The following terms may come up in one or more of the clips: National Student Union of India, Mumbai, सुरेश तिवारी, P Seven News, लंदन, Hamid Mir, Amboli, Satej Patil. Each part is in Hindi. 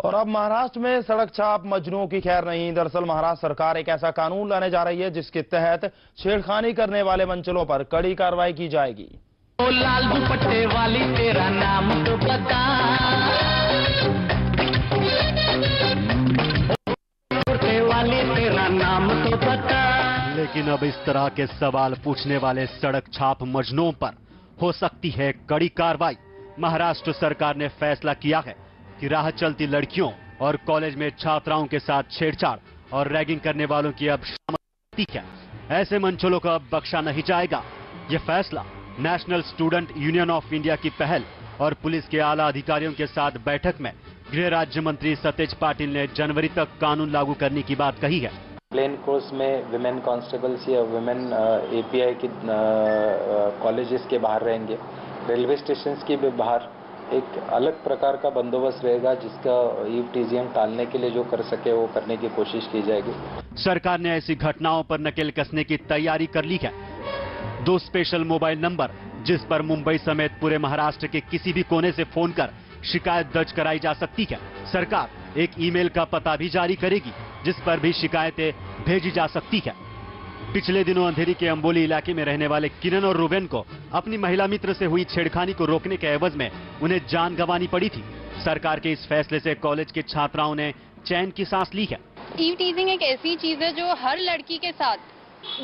और अब महाराष्ट्र में सड़क छाप मजनू की खैर नहीं। दरअसल महाराष्ट्र सरकार एक ऐसा कानून लाने जा रही है जिसके तहत छेड़खानी करने वाले मंचलों पर कड़ी कार्रवाई की जाएगी। ओ लाल दुपट्टे वाली तेरा नाम तो बता, दुपट्टे वाली तेरा नाम तो बता। लेकिन अब इस तरह के सवाल पूछने वाले सड़क छाप मजनू पर हो सकती है कड़ी कार्रवाई। महाराष्ट्र सरकार ने फैसला किया है कि राह चलती लड़कियों और कॉलेज में छात्राओं के साथ छेड़छाड़ और रैगिंग करने वालों की अब शामिल है। ऐसे मंचलों का अब बख्शा नहीं जाएगा। ये फैसला national student union of India की पहल और पुलिस के आला अधिकारियों के साथ बैठक में गृह राज्य मंत्री सतेज पाटिल ने जनवरी तक कानून लागू करने की बात कही है। प्लेन कोर्स में विमेन कांस्टेबल्स या विमेन एपीआई की कॉलेजेस के बाहर रहेंगे, रेलवे स्टेशन के भी बाहर एक अलग प्रकार का बंदोबस्त रहेगा जिसका ईव टीजीएम टालने के लिए जो कर सके वो करने की कोशिश की जाएगी। सरकार ने ऐसी घटनाओं पर नकेल कसने की तैयारी कर ली है। 2 स्पेशल मोबाइल नंबर जिस पर मुंबई समेत पूरे महाराष्ट्र के किसी भी कोने से फोन कर शिकायत दर्ज कराई जा सकती है। सरकार एक ईमेल का पता भी जारी करेगी जिस पर भी शिकायतें भेजी जा सकती है। पिछले दिनों अंधेरी के अंबोली इलाके में रहने वाले किरण और रूबेन को अपनी महिला मित्र से हुई छेड़खानी को रोकने के एवज में उन्हें जान गंवानी पड़ी थी। सरकार के इस फैसले से कॉलेज के छात्राओं ने चैन की सांस ली है। ईव टीजिंग एक ऐसी चीज है जो हर लड़की के साथ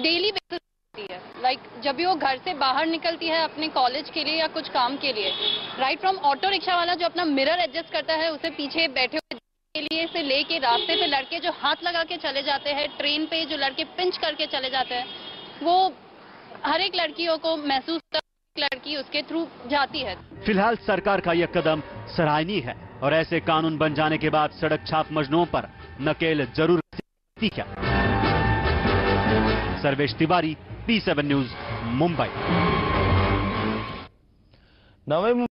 डेली बेसिस होती है। लाइक जब भी वो घर से बाहर निकलती है अपने कॉलेज के लिए या कुछ काम के लिए, राइट फ्रॉम ऑटो रिक्शा वाला जो अपना मिरर एडजस्ट करता है उसे पीछे बैठे के लिए से लेके रास्ते पे लड़के जो हाथ लगा के चले जाते हैं, ट्रेन पे जो लड़के पिंच करके चले जाते हैं, वो हर एक लड़कियों को महसूस लड़की उसके थ्रू जाती है। फिलहाल सरकार का यह कदम सराहनीय है और ऐसे कानून बन जाने के बाद सड़क छाप मजनूओं पर नकेल जरूर कसी है। सुरेश तिवारी, P7 news, Mumbai.